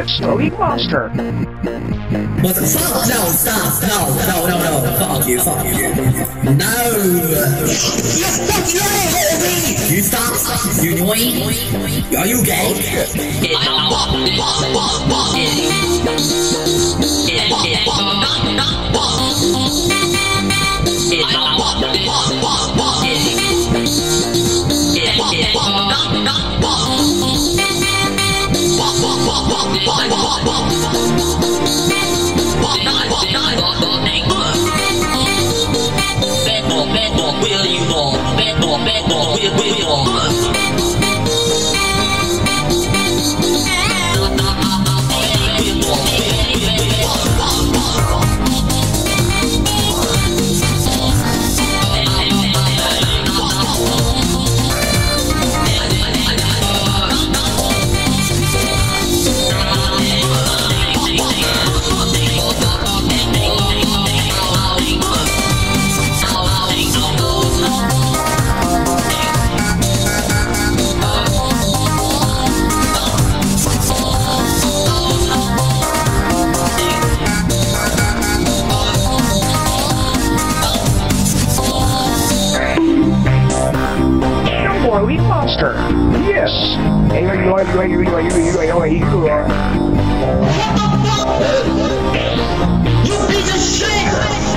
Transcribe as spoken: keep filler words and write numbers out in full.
get snowy monster. What the fuck? No, stop. No, no, no, no. Fuck you, fuck you. No. You fucking idiot! You stop. You annoying. Are you gay? Monster. Yes. Anyway, you know, you know, you know, you know, you know, you